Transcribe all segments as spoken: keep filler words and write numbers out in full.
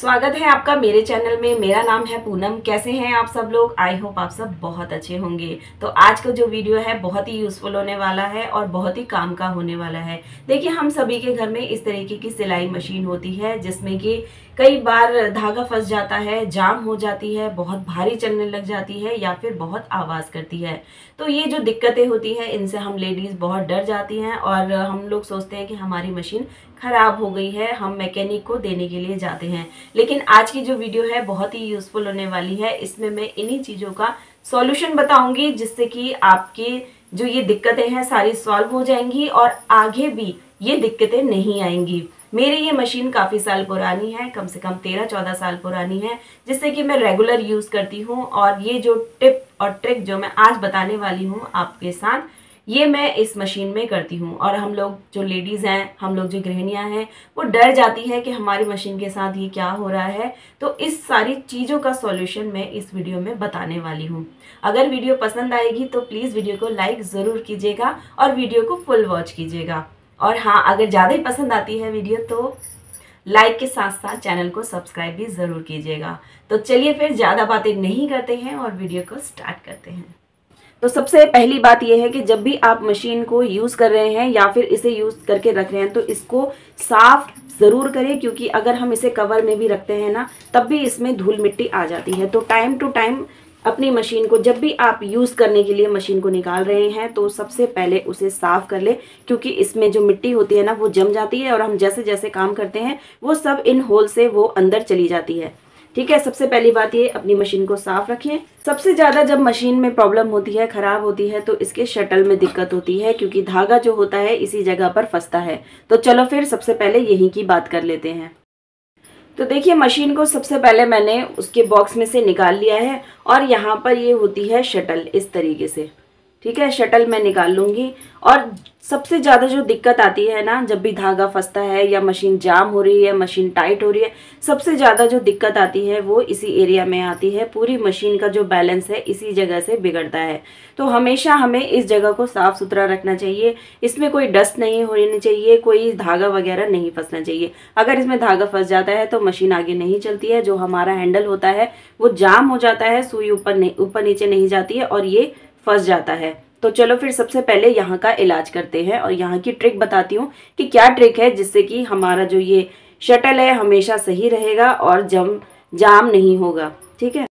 स्वागत है आपका मेरे चैनल में। मेरा नाम है पूनम। कैसे हैं आप सब लोग? आई होप आप सब बहुत अच्छे होंगे। तो आज का जो वीडियो है बहुत ही यूज़फुल होने वाला है और बहुत ही काम का होने वाला है। देखिए, हम सभी के घर में इस तरीके की सिलाई मशीन होती है जिसमें कि कई बार धागा फंस जाता है, जाम हो जाती है, बहुत भारी चलने लग जाती है या फिर बहुत आवाज़ करती है। तो ये जो दिक्कतें होती हैं इनसे हम लेडीज़ बहुत डर जाती हैं और हम लोग सोचते हैं कि हमारी मशीन ख़राब हो गई है, हम मैकेनिक को देने के लिए जाते हैं। लेकिन आज की जो वीडियो है बहुत ही यूज़फुल होने वाली है। इसमें मैं इन्हीं चीज़ों का सॉल्यूशन बताऊंगी जिससे कि आपके जो ये दिक्कतें हैं सारी सॉल्व हो जाएंगी और आगे भी ये दिक्कतें नहीं आएंगी। मेरी ये मशीन काफ़ी साल पुरानी है, कम से कम तेरह चौदह साल पुरानी है, जिससे कि मैं रेगुलर यूज़ करती हूँ। और ये जो टिप और ट्रिक जो मैं आज बताने वाली हूँ आपके साथ, ये मैं इस मशीन में करती हूँ। और हम लोग जो लेडीज़ हैं, हम लोग जो गृहिणियाँ हैं, वो डर जाती है कि हमारी मशीन के साथ ये क्या हो रहा है। तो इस सारी चीज़ों का सॉल्यूशन मैं इस वीडियो में बताने वाली हूँ। अगर वीडियो पसंद आएगी तो प्लीज़ वीडियो को लाइक ज़रूर कीजिएगा और वीडियो को फुल वॉच कीजिएगा। और हाँ, अगर ज़्यादा ही पसंद आती है वीडियो तो लाइक के साथ साथ चैनल को सब्सक्राइब भी ज़रूर कीजिएगा। तो चलिए फिर ज़्यादा बातें नहीं करते हैं और वीडियो को स्टार्ट करते हैं। तो सबसे पहली बात यह है कि जब भी आप मशीन को यूज़ कर रहे हैं या फिर इसे यूज़ करके रख रहे हैं तो इसको साफ़ ज़रूर करें, क्योंकि अगर हम इसे कवर में भी रखते हैं ना तब भी इसमें धूल मिट्टी आ जाती है। तो टाइम टू टाइम अपनी मशीन को, जब भी आप यूज़ करने के लिए मशीन को निकाल रहे हैं तो सबसे पहले उसे साफ़ कर ले, क्योंकि इसमें जो मिट्टी होती है ना वो जम जाती है और हम जैसे जैसे काम करते हैं वो सब इन होल से वो अंदर चली जाती है। ठीक है, सबसे पहली बात ये, अपनी मशीन को साफ़ रखिए। सबसे ज़्यादा जब मशीन में प्रॉब्लम होती है, ख़राब होती है, तो इसके शटल में दिक्कत होती है, क्योंकि धागा जो होता है इसी जगह पर फंसता है। तो चलो फिर सबसे पहले यहीं की बात कर लेते हैं। तो देखिए, मशीन को सबसे पहले मैंने उसके बॉक्स में से निकाल लिया है और यहाँ पर ये होती है शटल, इस तरीके से। ठीक है, शटल मैं निकाल लूँगी। और सबसे ज़्यादा जो दिक्कत आती है ना, जब भी धागा फंसता है या मशीन जाम हो रही है, मशीन टाइट हो रही है, सबसे ज़्यादा जो दिक्कत आती है वो इसी एरिया में आती है। पूरी मशीन का जो बैलेंस है इसी जगह से बिगड़ता है। तो हमेशा हमें इस जगह को साफ़ सुथरा रखना चाहिए। इसमें कोई डस्ट नहीं होनी चाहिए, कोई धागा वगैरह नहीं फंसना चाहिए। अगर इसमें धागा फंस जाता है तो मशीन आगे नहीं चलती है, जो हमारा हैंडल होता है वो जाम हो जाता है, सुई ऊपर नहीं ऊपर नीचे नहीं जाती है और ये फंस जाता है। तो चलो फिर सबसे पहले यहाँ का इलाज करते हैं और यहाँ की ट्रिक बताती हूँ कि क्या ट्रिक है जिससे कि हमारा जो ये शटल है हमेशा सही रहेगा और जम जाम नहीं होगा। ठीक है,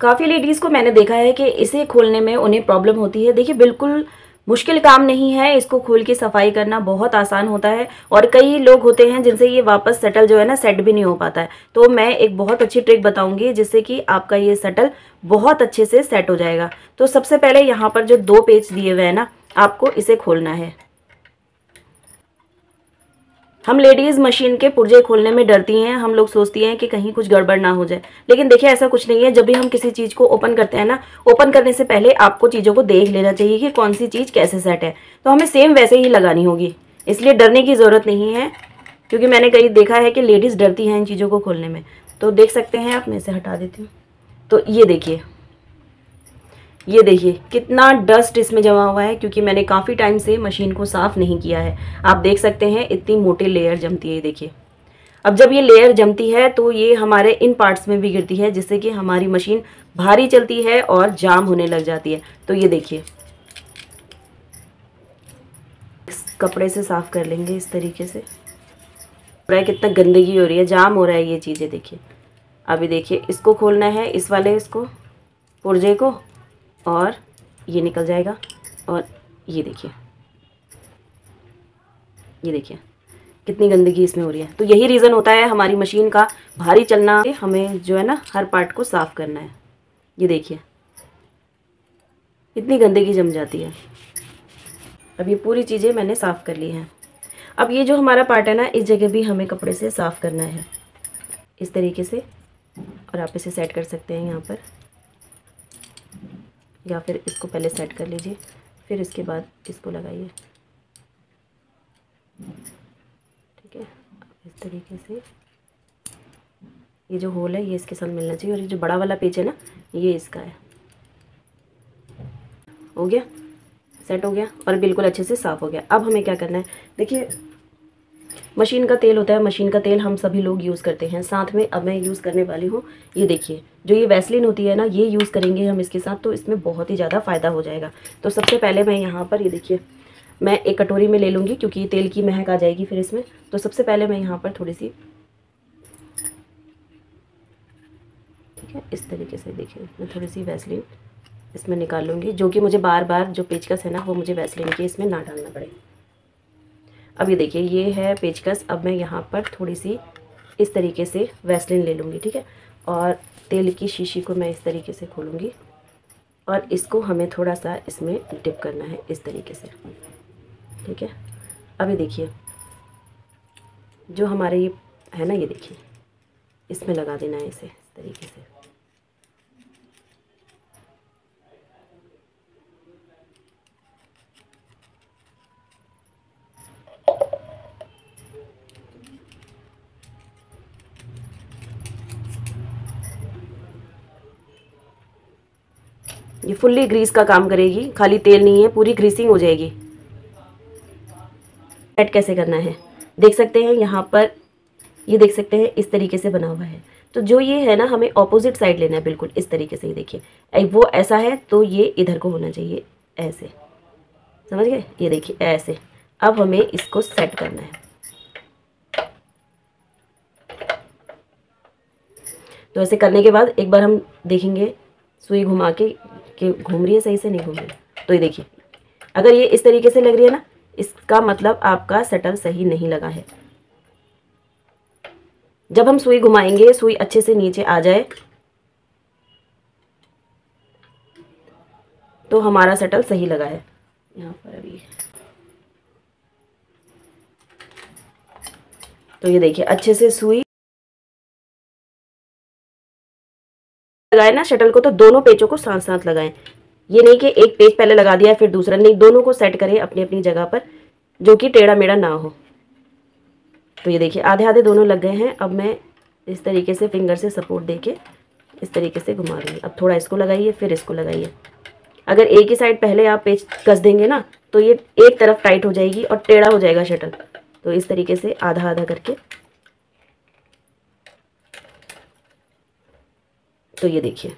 काफ़ी लेडीज़ को मैंने देखा है कि इसे खोलने में उन्हें प्रॉब्लम होती है। देखिए, बिल्कुल मुश्किल काम नहीं है, इसको खोल के सफाई करना बहुत आसान होता है। और कई लोग होते हैं जिनसे ये वापस शटल जो है ना सेट भी नहीं हो पाता है। तो मैं एक बहुत अच्छी ट्रिक बताऊंगी जिससे कि आपका ये शटल बहुत अच्छे से सेट हो जाएगा। तो सबसे पहले यहाँ पर जो दो पेच दिए हुए हैं ना, आपको इसे खोलना है। हम लेडीज़ मशीन के पुर्जे खोलने में डरती हैं, हम लोग सोचती हैं कि कहीं कुछ गड़बड़ ना हो जाए, लेकिन देखिए ऐसा कुछ नहीं है। जब भी हम किसी चीज़ को ओपन करते हैं ना, ओपन करने से पहले आपको चीज़ों को देख लेना चाहिए कि कौन सी चीज़ कैसे सेट है। तो हमें सेम वैसे ही लगानी होगी, इसलिए डरने की ज़रूरत नहीं है, क्योंकि मैंने कहीं देखा है कि लेडीज़ डरती हैं इन चीज़ों को खोलने में। तो देख सकते हैं आप, मैं इसे हटा देती हूँ। तो ये देखिए, ये देखिए कितना डस्ट इसमें जमा हुआ है, क्योंकि मैंने काफ़ी टाइम से मशीन को साफ़ नहीं किया है। आप देख सकते हैं इतनी मोटी लेयर जमती है। देखिए, अब जब ये लेयर जमती है तो ये हमारे इन पार्ट्स में भी गिरती है, जिससे कि हमारी मशीन भारी चलती है और जाम होने लग जाती है। तो ये देखिए, इस कपड़े से साफ़ कर लेंगे इस तरीके से। कितना गंदगी हो रही है, जाम हो रहा है ये चीज़ें। देखिए, अभी देखिए, इसको खोलना है, इस वाले इसको पुर्जे को, और ये निकल जाएगा। और ये देखिए, ये देखिए कितनी गंदगी इसमें हो रही है। तो यही रीज़न होता है हमारी मशीन का भारी चलना। हमें जो है ना हर पार्ट को साफ़ करना है। ये देखिए, इतनी गंदगी जम जाती है। अब ये पूरी चीज़ें मैंने साफ़ कर ली हैं। अब ये जो हमारा पार्ट है ना, इस जगह भी हमें कपड़े से साफ़ करना है इस तरीके से। और आप इसे सेट कर सकते हैं यहाँ पर, या फिर इसको पहले सेट कर लीजिए, फिर इसके बाद इसको लगाइए। ठीक है, इस तरीके से ये जो होल है ये इसके साथ मिलना चाहिए। और ये जो बड़ा वाला पेच है ना, ये इसका है। हो गया, सेट हो गया और बिल्कुल अच्छे से साफ़ हो गया। अब हमें क्या करना है, देखिए मशीन का तेल होता है, मशीन का तेल हम सभी लोग यूज़ करते हैं। साथ में अब मैं यूज़ करने वाली हूँ, ये देखिए जो ये वैसलिन होती है ना, ये यूज़ करेंगे हम इसके साथ, तो इसमें बहुत ही ज़्यादा फ़ायदा हो जाएगा। तो सबसे पहले मैं यहाँ पर ये देखिए मैं एक कटोरी में ले लूँगी, क्योंकि ये तेल की महक आ जाएगी फिर इसमें। तो सबसे पहले मैं यहाँ पर थोड़ी सी, ठीक है, इस तरीके से देखिए मैं थोड़ी सी वैसलिन इसमें निकाल लूँगी, जो कि मुझे बार बार जो पेचकस है ना वो मुझे वैसलिन के इसमें ना डालना पड़े। अब ये देखिए ये है पेचकस। अब मैं यहाँ पर थोड़ी सी इस तरीके से वैसलिन ले लूँगी, ठीक है, और तेल की शीशी को मैं इस तरीके से खोलूँगी और इसको हमें थोड़ा सा इसमें डिप करना है इस तरीके से, ठीक है। अब ये देखिए जो हमारे ये है ना, ये देखिए इसमें लगा देना है इसे इस तरीके से। ये फुल्ली ग्रीस का काम करेगी, खाली तेल नहीं है, पूरी ग्रीसिंग हो जाएगी। ऐड कैसे करना है देख सकते हैं यहाँ पर, ये देख सकते हैं इस तरीके से बना हुआ है। तो जो ये है ना हमें ऑपोजिट साइड लेना है, बिल्कुल इस तरीके से। ये देखिए वो ऐसा है तो ये इधर को होना चाहिए, ऐसे, समझ गए, ये देखिए ऐसे। अब हमें इसको सेट करना है। तो ऐसे करने के बाद एक बार हम देखेंगे सुई घुमा के कि घूम रही है सही से नहीं घूम रही। तो ये देखिए अगर ये इस तरीके से लग रही है ना, इसका मतलब आपका सेटअप सही नहीं लगा है। जब हम सुई घुमाएंगे सुई अच्छे से नीचे आ जाए तो हमारा सेटअप सही लगा है। यहाँ पर अभी तो ये देखिए अच्छे से सुई लगाए ना शटल को, तो दोनों पेचों को साथ साथ लगाएं। ये नहीं कि एक पेच पहले लगा दिया फिर दूसरा, नहीं, दोनों को सेट करें अपनी अपनी जगह पर, जो कि टेढ़ा मेढ़ा ना हो। तो ये देखिए आधे आधे दोनों लग गए हैं। अब मैं इस तरीके से फिंगर से सपोर्ट देके इस तरीके से घुमा रही हूँ। अब थोड़ा इसको लगाइए फिर इसको लगाइए। अगर एक ही साइड पहले आप पेच कस देंगे ना तो ये एक तरफ टाइट हो जाएगी और टेढ़ा हो जाएगा शटल। तो इस तरीके से आधा आधा करके, तो ये देखिए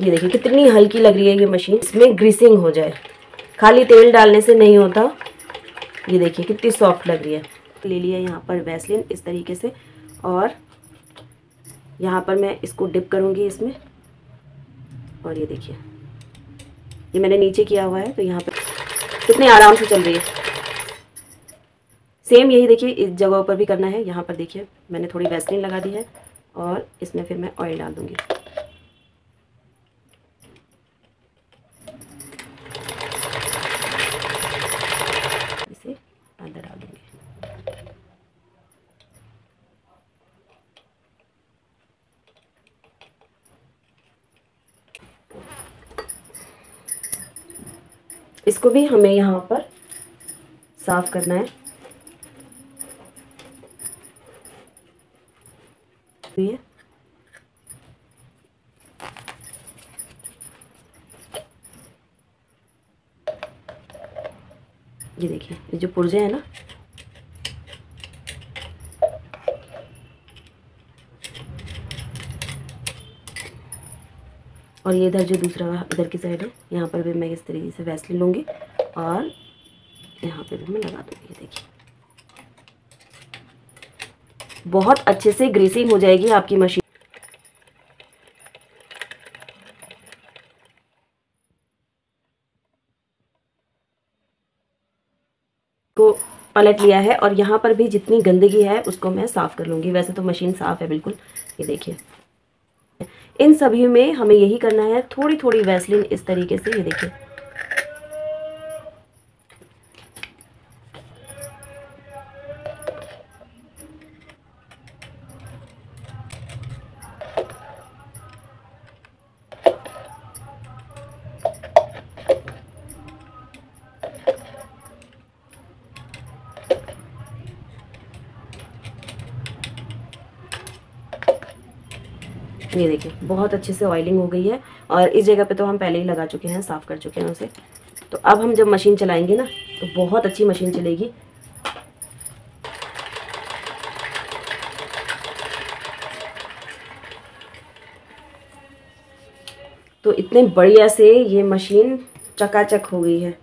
ये देखिए कितनी हल्की लग रही है ये मशीन। इसमें ग्रीसिंग हो जाए, खाली तेल डालने से नहीं होता। ये देखिए कितनी सॉफ्ट लग रही है। ले लिया यहाँ पर वैसलिन इस तरीके से, और यहाँ पर मैं इसको डिप करूँगी इसमें। और ये देखिए ये मैंने नीचे किया हुआ है, तो यहाँ पर कितने आराम से चल रही है। सेम यही देखिए इस जगह पर भी करना है। यहाँ पर देखिए मैंने थोड़ी वैसलिन लगा दी है और इसमें फिर मैं ऑयल डाल दूँगी। इसे अंदर डाल दूँगी। इसको भी हमें यहाँ पर साफ करना है। ये देखिए ये जो पुर्जे हैं ना, और ये इधर जो दूसरा इधर की साइड है, यहाँ पर भी मैं इस तरीके से वैसलिन लूँगी और यहाँ पे भी मैं लगा दूँगी। देखिए बहुत अच्छे से ग्रीसिंग हो जाएगी आपकी मशीन। को पलट लिया है और यहाँ पर भी जितनी गंदगी है उसको मैं साफ कर लूँगी। वैसे तो मशीन साफ है बिल्कुल। ये देखिए इन सभी में हमें यही करना है, थोड़ी थोड़ी वैसलिन इस तरीके से। ये देखिए ये देखिए बहुत अच्छे से ऑयलिंग हो गई है और इस जगह पे तो हम पहले ही लगा चुके हैं, साफ़ कर चुके हैं उसे। तो अब हम जब मशीन चलाएंगे ना तो बहुत अच्छी मशीन चलेगी। तो इतने बढ़िया से ये मशीन चकाचक हो गई है।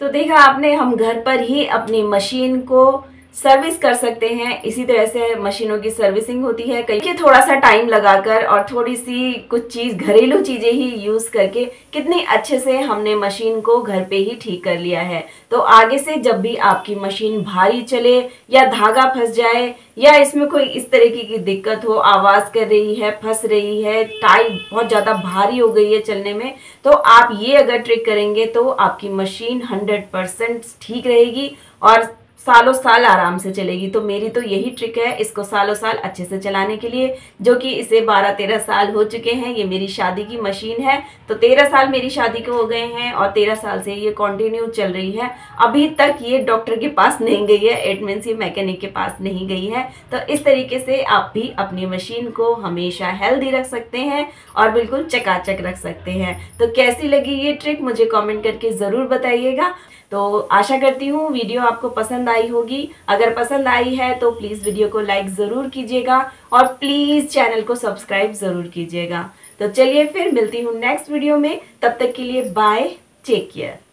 तो देखा आपने, हम घर पर ही अपनी मशीन को सर्विस कर सकते हैं। इसी तरह से मशीनों की सर्विसिंग होती है, कहीं थोड़ा सा टाइम लगाकर और थोड़ी सी कुछ चीज़ घरेलू चीज़ें ही यूज़ करके कितने अच्छे से हमने मशीन को घर पे ही ठीक कर लिया है। तो आगे से जब भी आपकी मशीन भारी चले या धागा फंस जाए या इसमें कोई इस तरीके की दिक्कत हो, आवाज़ कर रही है, फंस रही है, टाई बहुत ज़्यादा भारी हो गई है चलने में, तो आप ये अगर ट्रिक करेंगे तो आपकी मशीन हंड्रेड परसेंट ठीक रहेगी और सालों साल आराम से चलेगी। तो मेरी तो यही ट्रिक है इसको सालों साल अच्छे से चलाने के लिए, जो कि इसे बारह तेरह साल हो चुके हैं। ये मेरी शादी की मशीन है, तो तेरह साल मेरी शादी के हो गए हैं और तेरह साल से ये कंटिन्यू चल रही है। अभी तक ये डॉक्टर के पास नहीं गई है, इट मीन्स ये मैकेनिक के पास नहीं गई है। तो इस तरीके से आप भी अपनी मशीन को हमेशा हेल्दी रख सकते हैं और बिल्कुल चकाचक रख सकते हैं। तो कैसी लगी ये ट्रिक मुझे कॉमेंट करके ज़रूर बताइएगा। तो आशा करती हूँ वीडियो आपको पसंद आई होगी। अगर पसंद आई है तो प्लीज़ वीडियो को लाइक ज़रूर कीजिएगा और प्लीज़ चैनल को सब्सक्राइब ज़रूर कीजिएगा। तो चलिए फिर मिलती हूँ नेक्स्ट वीडियो में, तब तक के लिए बाय, टेक केयर।